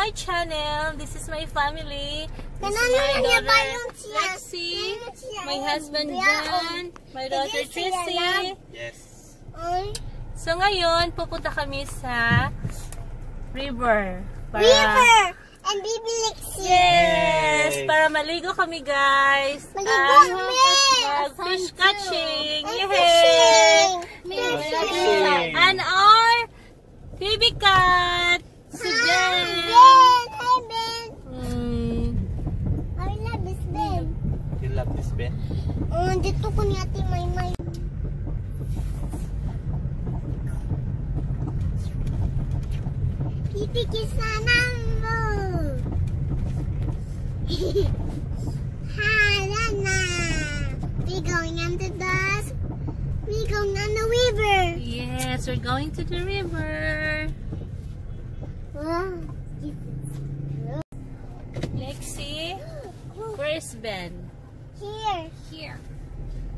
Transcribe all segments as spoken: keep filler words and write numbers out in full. my channel. This is my family. This is my daughter Lexi, my husband Dan, my daughter Tracy. Yes. So ngayon pupunta kami sa river. Para... River and baby Lexi. Yes, para maligo kami guys. Maligo kami. Fish catching. Yes. And our baby cat. So Ben. Hi Ben. Hmm. I love this Ben. You love this Ben? Um, dito ko ni Ate Maymay. Kitikisanan mo. Hala na. We're going on the bus. We're going on the river. Yes, we're going to the river. Lexi, where's Ben? Here. Here.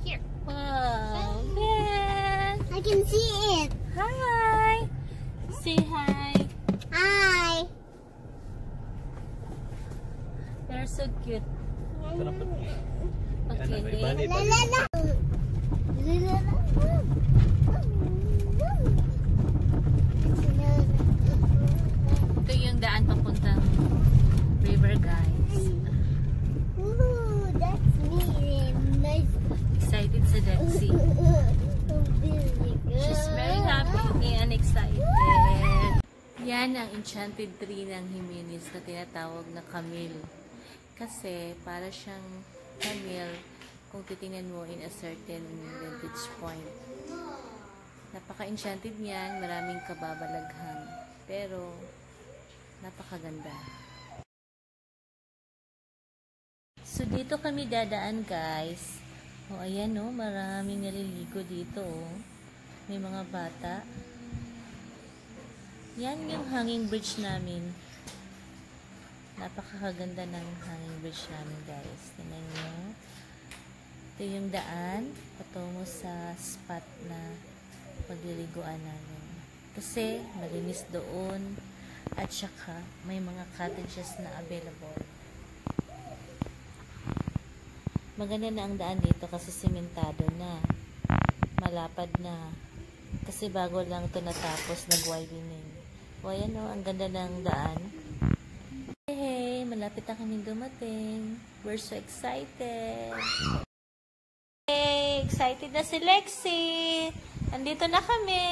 Here. Oh, Ben. I can see it. Hi. Say hi. Hi. They're so cute. Okay. La, la, la. La, la, la. Daan papuntang river guys. Ooh, that's me. Nice. Excited si Lexi. She's very happy and excited. Yan ang enchanted tree ng Jimenez na tinatawag na camel. Kasi para siyang camel kung titingnan mo in a certain vantage point. Napaka-enchanted niyan, maraming kababalaghan. Pero napakaganda. So, dito kami dadaan, guys. O, ayan, o. Maraming naliligo dito, o. May mga bata. Yan yung hanging bridge namin. Napakaganda ng hanging bridge namin, guys. Tingnan nyo. Ito yung daan patungo sa spot na pagliliguan namin. Kasi, malinis doon. At saka, may mga cottages na available. Maganda na ang daan dito kasi simentado na. Malapad na. Kasi bago lang ito natapos, nag-widening. O ayan o, ang ganda ng daan. Hey, hey, malapit na kaming dumating. We're so excited. Hey, excited na si Lexi. Andito na kami.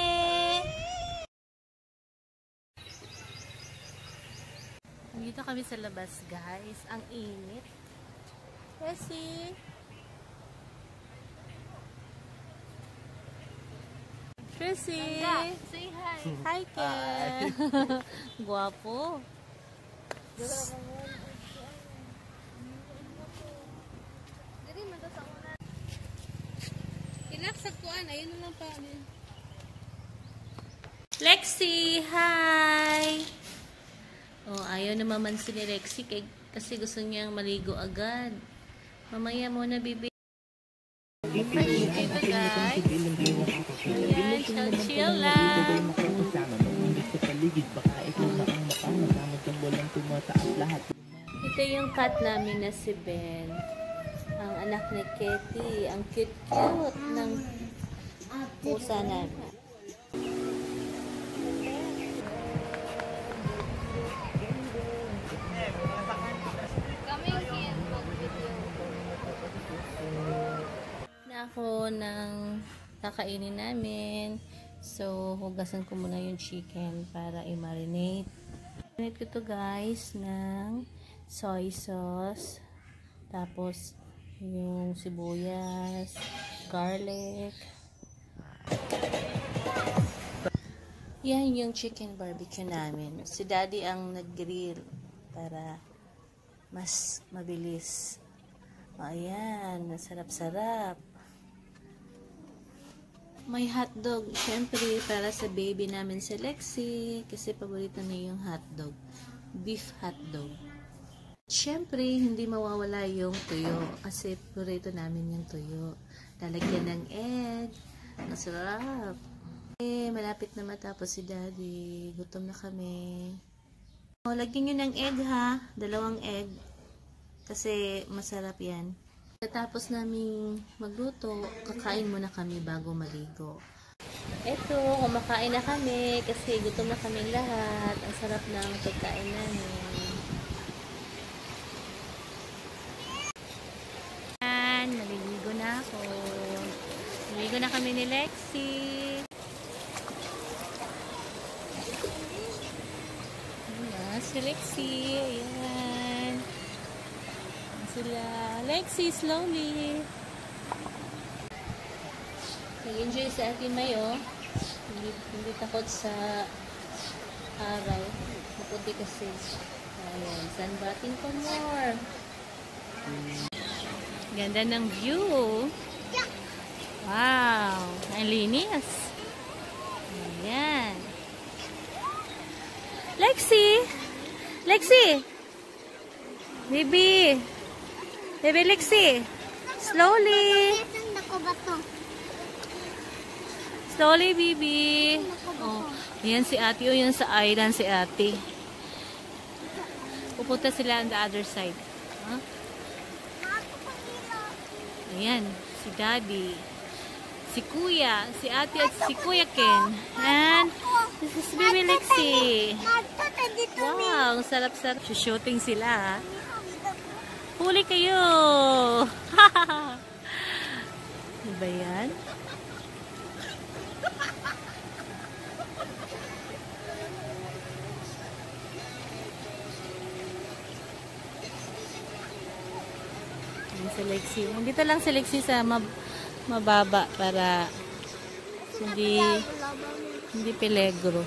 Dito kami sa labas, guys. Ang init. Lexi! Tracy! Say hi! Hi, Ken! Guwapo! Ilaksakuan. Ayun lang pa. Lexi! Hi! Oh, ayaw na mamansin ni Lexi kasi gusto niyang maligo agad. Mamaya muna, baby. Maligid dito, guys. Ayan, chill-chill lang. Ito yung cat namin na si Ben. Ang anak ni Katie. Ang cute-cute ng pusa namin. Ako ng kakainin namin. So, hugasan ko muna yung chicken para i-marinate. Marinate ko to guys ng soy sauce. Tapos, yung sibuyas, garlic. Yan yung chicken barbecue namin. Si Daddy ang nag-grill para mas mabilis. O, ayan. Sarap-sarap. May hotdog, syempre, para sa baby namin si Lexi. Kasi paborito niya yung hotdog. Beef hotdog. Syempre, hindi mawawala yung tuyo. Kasi paborito namin yung tuyo. Lalagyan ng egg. Masarap. Eh, malapit na matapos si Daddy. Gutom na kami. O, lagyan nyo ng egg ha, dalawang egg kasi masarap yan. Katapos naming magluto, kakain muna kami bago maligo. Eto, kumakain na kami kasi gutom na kaming lahat. Ang sarap ng pagkain namin. Yan, maliligo na ako. Maliligo na kami ni Lexi. Ayan, si Lexi. Ayan. Ayan sila. Lexi, slowly. Nag-enjoy si Ate May, oh. Hindi, hindi takot sa araw. Maputi kasi. Ayan, sunbathing for more. Ganda ng view. Wow, ang linis. Ayan. Lexi! Lexi! Baby! Baby Lexi! Slowly! Slowly, baby. Oh, ayan si ate. O, yan sa island si ate. Pupunta sila on the other side. Huh? Ayan, si daddy. Si kuya. Si ate at si kuya Ken. And this is baby Lexi. Wow, sarap-sarap. Shooting sila. Huli kayo. Diba yan? Selexi. Dito lang selexi sa mab mababa para hindi hindi peligro.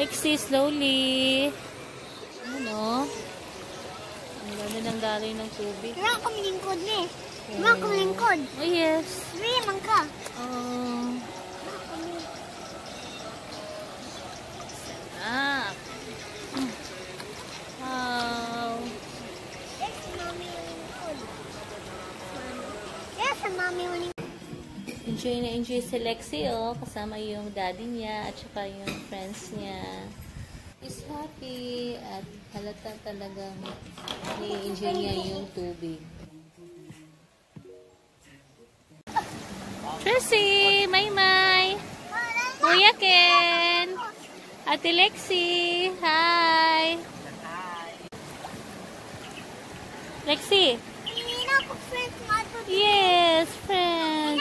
Lexi, slowly. Ano? Ang ganda ng daloy ng tubig. Wala akong lingkod eh. Wala akong lingkod. Oh yes. Wala man ka. Oh. Ah. Enjoy na enjoy si Lexi, oh, kasama yung daddy niya at saka yung friends niya. He's happy at halata talagang ni-enjoy niya yung tubig. Tracy, Maymay, Kuya Ken, Ate Lexi, hi! Lexi! Yes, friend.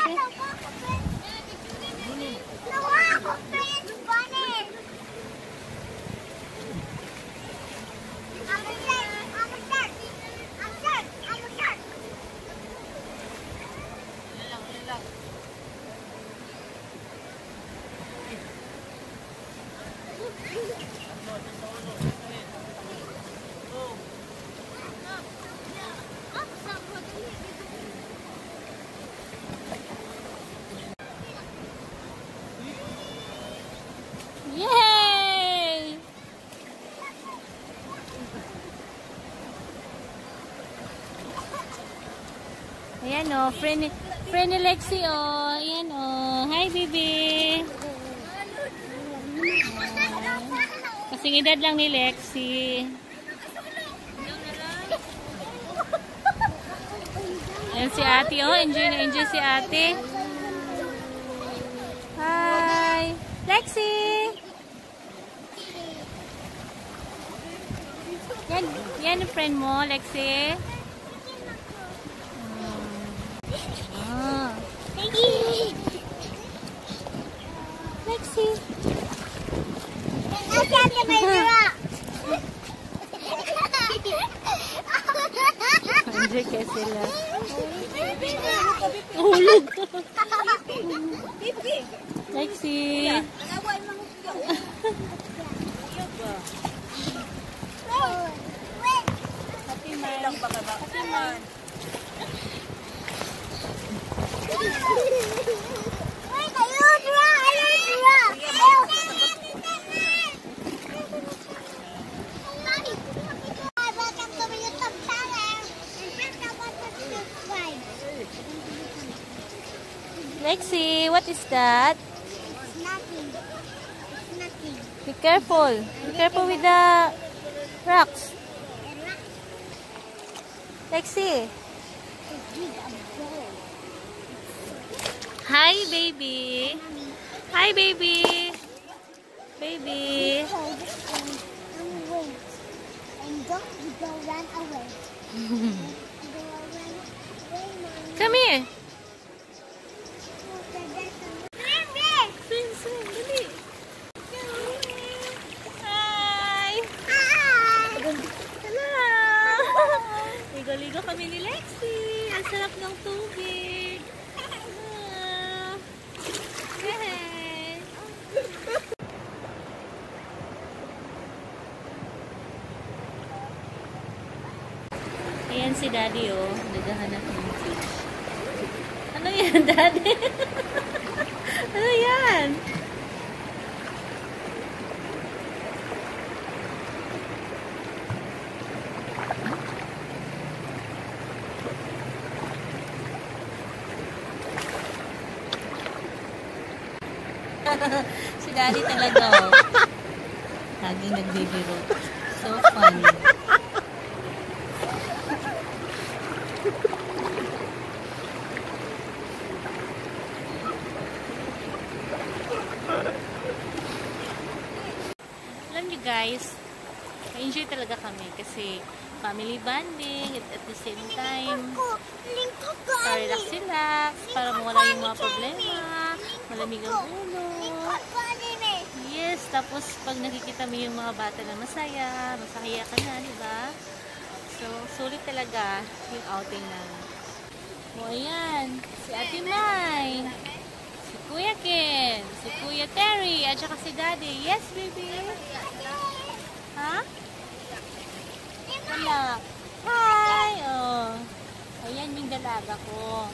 Ayan o, friend, friend ni Lexi o. Ayan o. Hi, baby. Kasing edad lang ni Lexi. Ayan si ate o. Enjoy na enjoy si ate. Hi. Lexi. Yan, yan yung friend mo, Lexi. Lexi. Andiyan kaya sila. Hulog. Lexi. Happy man. Happy man. Lexi, what is that? It's nothing. It's nothing. Careful. Be careful with the rocks. Lexi. Hi, baby. Hi, baby. Baby. Come here. Ligo kami ni Lexi. Ang sarap ng tubig. Ah. Hey. Ayan si Daddy, oh. Naghahanap ng fish. Ano yan, Daddy? Ano yan? Si Daddy talaga, oh. Lagi nagbibiro. So funny. Alam nyo guys, enjoy talaga kami kasi family bonding at at the same time relax-relax para mawala yung mga problema. Malamig ang ulo. Yes, tapos pag nakikita mo yung mga bata na masaya, masaya ka na, di ba? So, sulit talaga yung outing na. O, ayan, si Ate Mai, si Kuya Ken, si Kuya Terry, at saka si Daddy. Yes, baby? Ha? Wala. Hi! Oh. Ayan yung dalaga ko.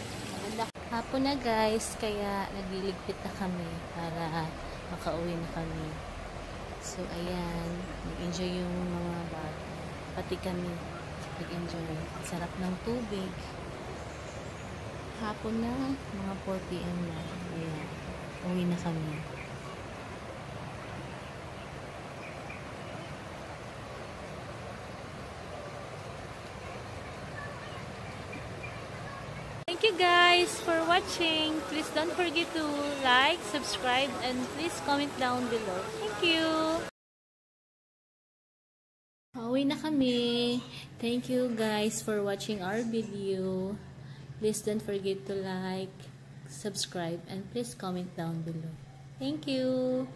Hapon na guys, kaya nagliligpit na kami para makauwi na kami. So ayan, nag-enjoy yung mga bata. Pati kami, nag-enjoy. Sarap ng tubig. Hapon na, mga four p m na. Ayan, uwi na kami. Thank you guys for watching. Please don't forget to like, subscribe, and please comment down below. Thank you. Pauwi na kami. Thank you guys for watching our video. Please don't forget to like, subscribe, and please comment down below. Thank you.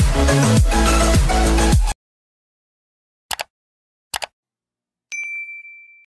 We'll be right back.